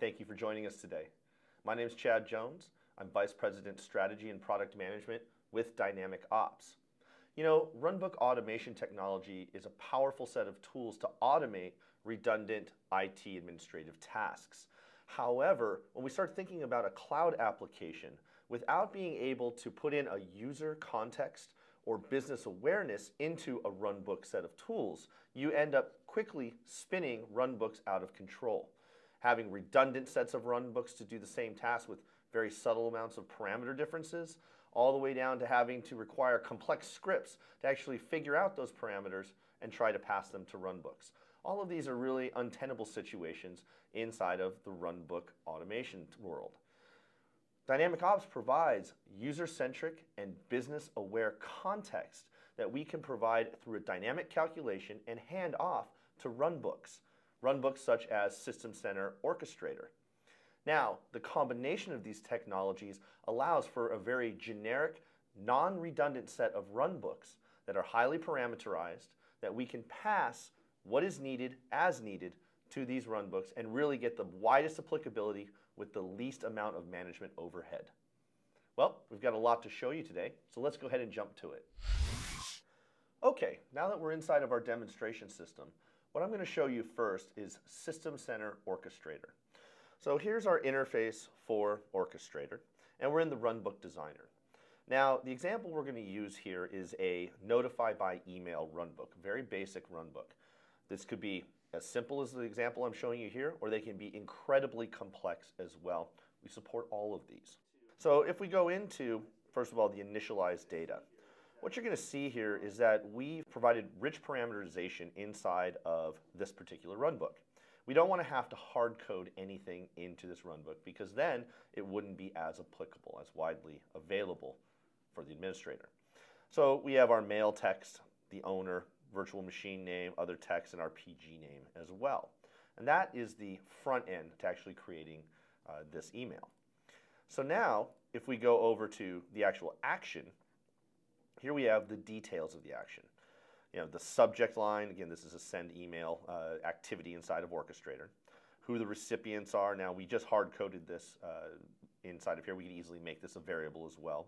and thank you for joining us today. My name is Chad Jones. I'm Vice President Strategy and Product Management with Dynamic Ops. You know, runbook automation technology is a powerful set of tools to automate redundant IT administrative tasks. However, when we start thinking about a cloud application, without being able to put in a user context or business awareness into a runbook set of tools, you end up quickly spinning runbooks out of control. Having redundant sets of runbooks to do the same task with very subtle amounts of parameter differences, all the way down to having to require complex scripts to actually figure out those parameters and try to pass them to runbooks. All of these are really untenable situations inside of the runbook automation world. Dynamic Ops provides user-centric and business-aware context that we can provide through a dynamic calculation and hand off to runbooks. Runbooks such as System Center Orchestrator. Now, the combination of these technologies allows for a very generic, non-redundant set of runbooks that are highly parameterized that we can pass what is needed as needed to these runbooks and really get the widest applicability with the least amount of management overhead. Well, we've got a lot to show you today, so let's go ahead and jump to it. Okay, now that we're inside of our demonstration system, what I'm going to show you first is System Center Orchestrator. So here's our interface for Orchestrator, and we're in the Runbook Designer. Now, the example we're going to use here is a notify by email runbook, very basic runbook. This could be as simple as the example I'm showing you here, or they can be incredibly complex as well. We support all of these. So if we go into, first of all, the initialized data, what you're going to see here is that we've provided rich parameterization inside of this particular runbook. We don't want to have to hard code anything into this runbook because then it wouldn't be as applicable, as widely available for the administrator. So we have our mail text, the owner, virtual machine name, other text, and our PG name as well. And that is the front end to actually creating this email. So now, if we go over to the actual action, here we have the details of the action. You know, the subject line, again, this is a send email activity inside of Orchestrator. Who the recipients are, now we just hard-coded this inside of here. We can easily make this a variable as well.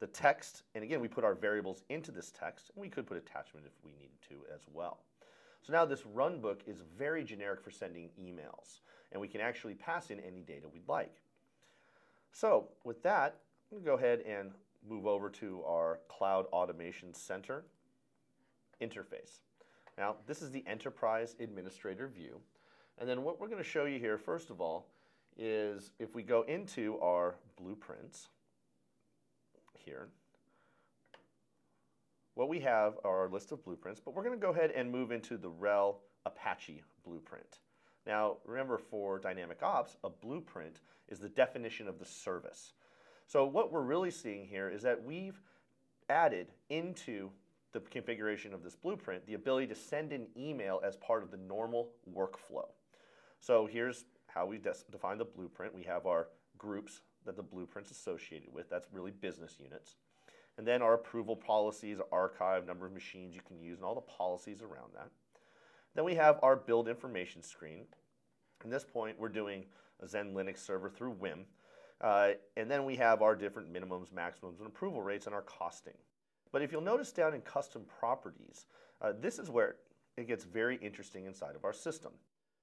The text, and again, we put our variables into this text, and we could put attachment if we needed to as well. So now this runbook is very generic for sending emails, and we can actually pass in any data we'd like. So with that, I'm going to go ahead and move over to our Cloud Automation Center interface. Now, this is the Enterprise Administrator view, and then what we're going to show you here, first of all, is if we go into our blueprints, here. What we have are our list of blueprints, but we're going to go ahead and move into the RHEL Apache blueprint. Now, remember for Dynamic Ops, a blueprint is the definition of the service. So what we're really seeing here is that we've added into the configuration of this blueprint the ability to send an email as part of the normal workflow. So here's how we define the blueprint. We have our groups that the blueprint's associated with, that's really business units. And then our approval policies, archive, number of machines you can use, and all the policies around that. Then we have our build information screen. At this point, we're doing a Zen Linux server through WIM. And then we have our different minimums, maximums, and approval rates, and our costing. But if you'll notice down in custom properties, this is where it gets very interesting inside of our system.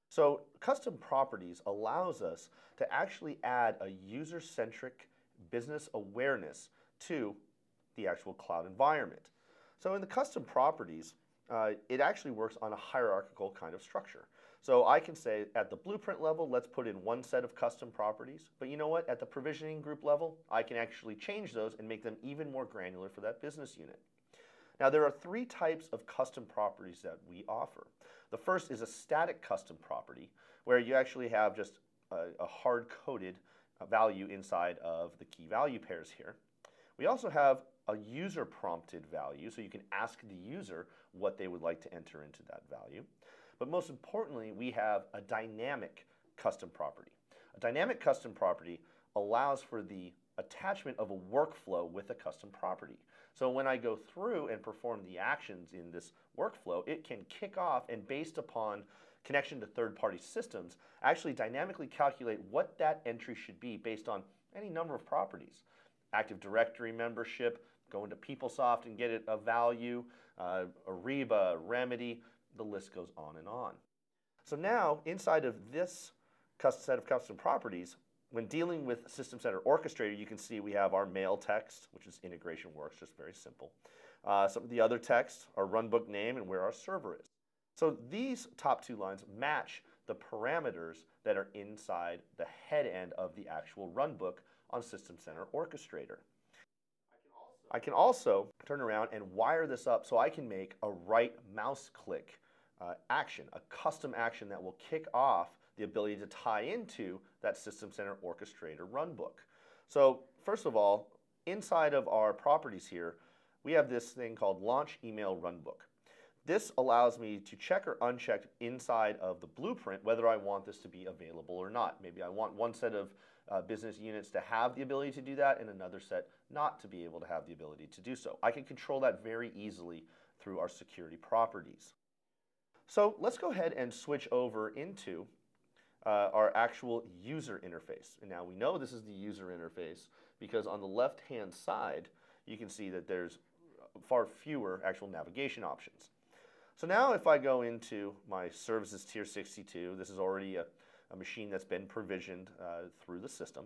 So custom properties allows us to actually add a user-centric business awareness to the actual cloud environment. So in the custom properties, it actually works on a hierarchical kind of structure. So I can say at the blueprint level, let's put in one set of custom properties. But you know what? At the provisioning group level, I can actually change those and make them even more granular for that business unit. Now, there are three types of custom properties that we offer. The first is a static custom property, where you actually have just a hard-coded value inside of the key value pairs here. We also have a user-prompted value, so you can ask the user what they would like to enter into that value. But most importantly, we have a dynamic custom property. A dynamic custom property allows for the attachment of a workflow with a custom property. So when I go through and perform the actions in this workflow, it can kick off and based upon connection to third-party systems, actually dynamically calculate what that entry should be based on any number of properties. Active Directory membership, go into PeopleSoft and get it a value, Ariba, Remedy, the list goes on and on. So now, inside of this set of custom properties, when dealing with System Center Orchestrator, you can see we have our mail text, which is integration works, just very simple. Some of the other texts, our runbook name, and where our server is. So these top two lines match the parameters that are inside the head end of the actual runbook on System Center Orchestrator. I can also turn around and wire this up so I can make a right mouse click action, a custom action that will kick off the ability to tie into that System Center Orchestrator runbook. So first of all, inside of our properties here, we have this thing called Launch Email Runbook. This allows me to check or uncheck inside of the blueprint whether I want this to be available or not. Maybe I want one set of business units to have the ability to do that and another set not to be able to have the ability to do so. I can control that very easily through our security properties. So let's go ahead and switch over into our actual user interface. And now we know this is the user interface because on the left-hand side, you can see that there's far fewer actual navigation options. So now if I go into my services tier 62, this is already a machine that's been provisioned through the system.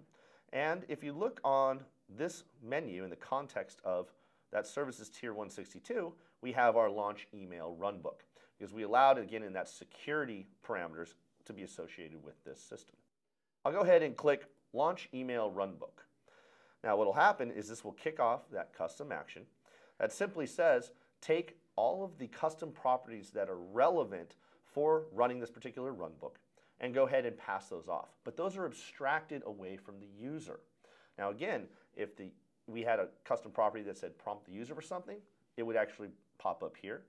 And if you look on this menu in the context of that services tier 162, we have our launch email runbook because we allowed, again, in that security parameters to be associated with this system. I'll go ahead and click Launch Email Runbook. Now what will happen is this will kick off that custom action that simply says take all of the custom properties that are relevant for running this particular runbook and go ahead and pass those off. But those are abstracted away from the user. Now again, if we had a custom property that said prompt the user for something, it would actually pop up here.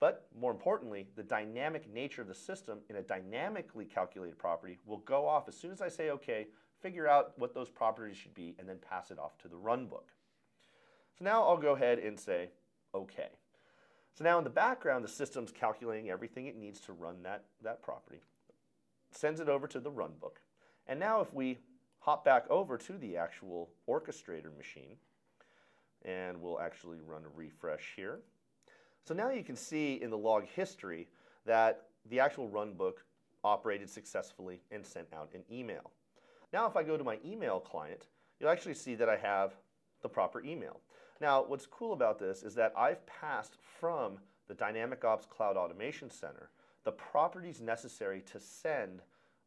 But more importantly, the dynamic nature of the system in a dynamically calculated property will go off as soon as I say OK, figure out what those properties should be, and then pass it off to the runbook. So now I'll go ahead and say OK. So now in the background, the system's calculating everything it needs to run that property, sends it over to the runbook. And now if we hop back over to the actual orchestrator machine, and we'll actually run a refresh here. So now you can see in the log history that the actual runbook operated successfully and sent out an email. Now if I go to my email client, you'll actually see that I have the proper email. Now what's cool about this is that I've passed from the Dynamic Ops Cloud Automation Center the properties necessary to send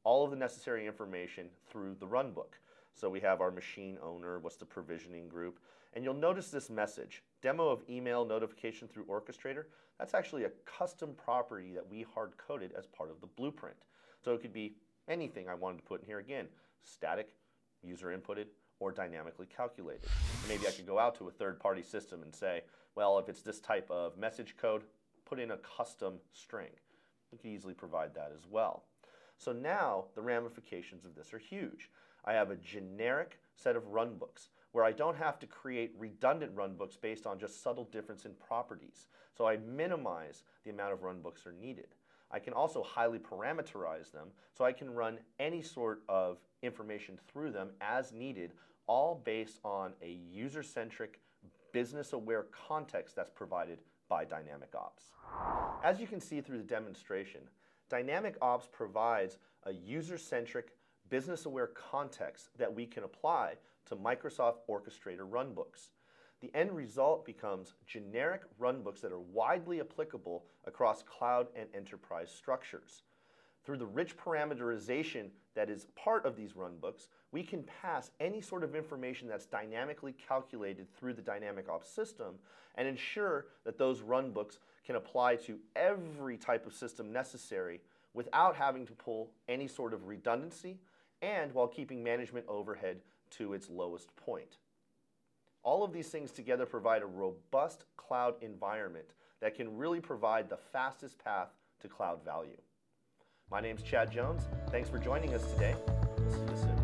all of the necessary information through the runbook. So we have our machine owner, what's the provisioning group, and you'll notice this message, demo of email notification through Orchestrator. That's actually a custom property that we hard-coded as part of the blueprint. So it could be anything I wanted to put in here again, static, user-inputted, or dynamically calculated. Maybe I could go out to a third-party system and say, well, if it's this type of message code, put in a custom string. We could easily provide that as well. So now the ramifications of this are huge. I have a generic set of runbooks where I don't have to create redundant runbooks based on just subtle difference in properties. So I minimize the amount of runbooks are needed. I can also highly parameterize them so I can run any sort of information through them as needed, all based on a user-centric, business-aware context that's provided by Dynamic Ops. As you can see through the demonstration, Dynamic Ops provides a user-centric, business-aware context that we can apply to Microsoft Orchestrator runbooks. The end result becomes generic runbooks that are widely applicable across cloud and enterprise structures. Through the rich parameterization that is part of these runbooks, we can pass any sort of information that's dynamically calculated through the Dynamic Ops system and ensure that those runbooks can apply to every type of system necessary without having to pull any sort of redundancy and while keeping management overhead to its lowest point. All of these things together provide a robust cloud environment that can really provide the fastest path to cloud value. My name's Chad Jones. Thanks for joining us today. We'll see you soon.